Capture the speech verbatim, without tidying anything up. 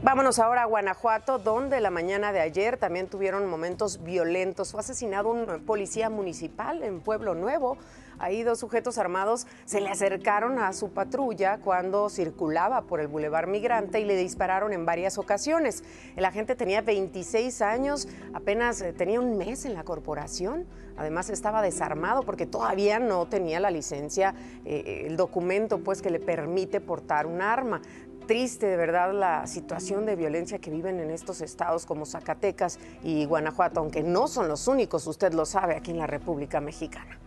Vámonos ahora a Guanajuato, donde la mañana de ayer también tuvieron momentos violentos. Fue asesinado un policía municipal en Pueblo Nuevo. Ahí dos sujetos armados se le acercaron a su patrulla cuando circulaba por el bulevar Migrante y le dispararon en varias ocasiones. El agente tenía veintiséis años, apenas tenía un mes en la corporación. Además estaba desarmado porque todavía no tenía la licencia, eh, el documento pues que le permite portar un arma. Triste de verdad la situación de violencia que viven en estos estados como Zacatecas y Guanajuato, aunque no son los únicos, usted lo sabe, aquí en la República Mexicana.